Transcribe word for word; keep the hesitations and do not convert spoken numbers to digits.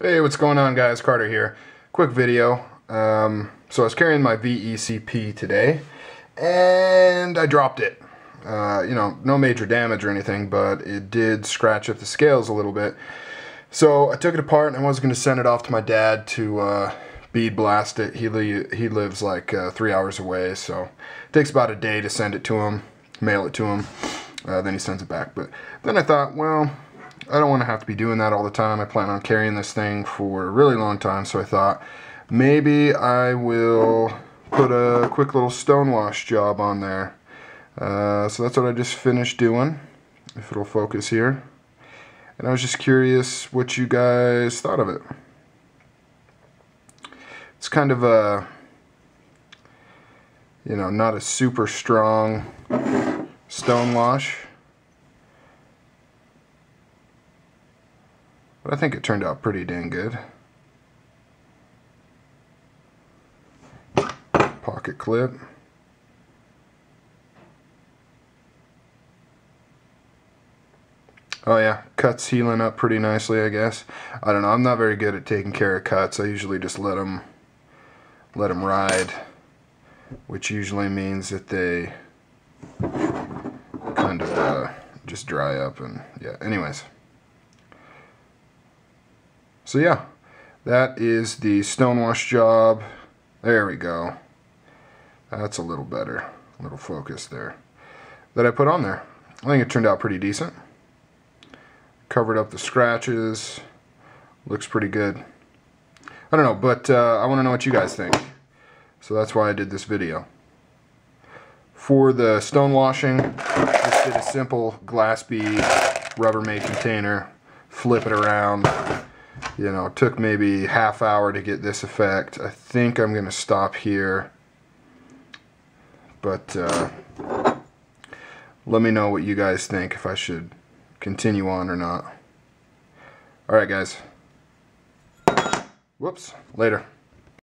Hey, what's going on, guys? Carter here. Quick video. Um, so I was carrying my V E C P today, and I dropped it. Uh, you know, no major damage or anything, but it did scratch at the scales a little bit. So I took it apart, and I was going to send it off to my dad to uh, bead blast it. He li he lives like uh, three hours away, so it takes about a day to send it to him, mail it to him, uh, then he sends it back. But then I thought, well, I don't want to have to be doing that all the time. I plan on carrying this thing for a really long time, so I thought maybe I will put a quick little stonewash job on there. Uh, so that's what I just finished doing, if it'll focus here. And I was just curious what you guys thought of it. It's kind of a, you know, not a super strong stonewash. But I think it turned out pretty dang good. Pocket clip. Oh yeah, cuts healing up pretty nicely, I guess. I don't know, I'm not very good at taking care of cuts. I usually just let them, let them ride, which usually means that they kind of uh, just dry up and, yeah, anyways. So yeah, that is the stonewash job. There we go. That's a little better, a little focus there, that I put on there. I think it turned out pretty decent. Covered up the scratches. Looks pretty good. I don't know, but uh, I want to know what you guys think. So that's why I did this video. For the stone washing, just did a simple glass bead Rubbermaid container. Flip it around. You know, it took maybe half hour to get this effect. I think I'm going to stop here. But uh, let me know what you guys think, if I should continue on or not. All right, guys. Whoops. Later.